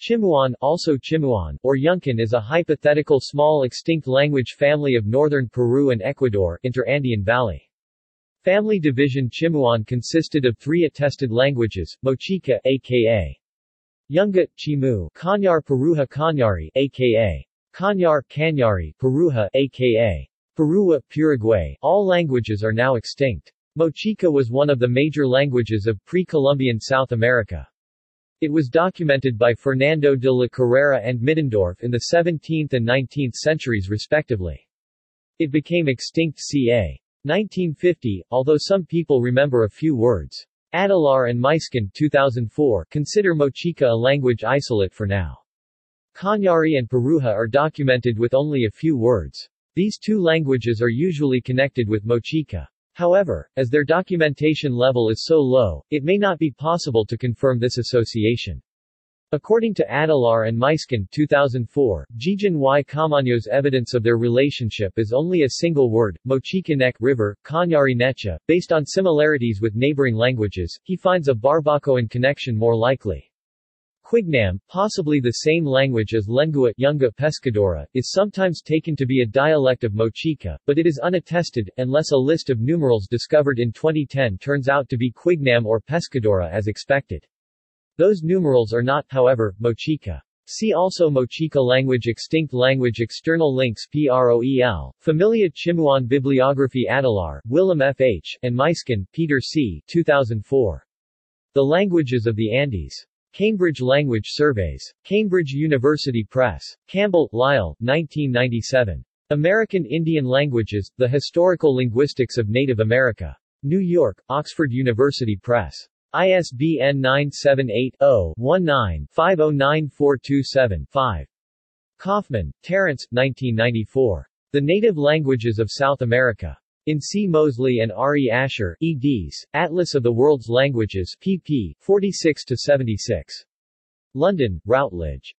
Chimuan, also Chimuan, or Yuncan, is a hypothetical small extinct language family of northern Peru and Ecuador, Interandean Valley. Family division Chimuan consisted of three attested languages, Mochica, a.k.a. Yunga, Chimu, Cañar Peruja Cañari, a.k.a. Cañar, Cañari, Peruja, a.k.a. Perua, Purigüey. All languages are now extinct. Mochica was one of the major languages of pre-Columbian South America. It was documented by Fernando de la Carrera and Middendorf in the 17th and 19th centuries respectively. It became extinct ca. 1950, although some people remember a few words. Adelar and Muysken 2004 consider Mochica a language isolate for now. Cañari and Peruja are documented with only a few words. These two languages are usually connected with Mochica. However, as their documentation level is so low, it may not be possible to confirm this association. According to Adelar and Muysken 2004, Gijan y Camaño's evidence of their relationship is only a single word, Mochikinek river, Cañari Necha. Based on similarities with neighboring languages, he finds a Barbacoan connection more likely. Quignam, possibly the same language as Lengua Yunga Pescadora, is sometimes taken to be a dialect of Mochica, but it is unattested, unless a list of numerals discovered in 2010 turns out to be Quignam or Pescadora as expected. Those numerals are not, however, Mochica. See also Mochica language, extinct language, external links, PROEL, Familia Chimuan, bibliography, Adelar, Willem F. H., and Muysken, Peter C. 2004. The Languages of the Andes. Cambridge Language Surveys. Cambridge University Press. Campbell, Lyle, 1997. American Indian Languages, The Historical Linguistics of Native America. New York, Oxford University Press. ISBN 978-0-19-509427-5. Kaufman, Terrence, 1994. The Native Languages of South America. In C. Mosley and R. E. Asher, eds, Atlas of the World's Languages, pp. 46-76. London, Routledge.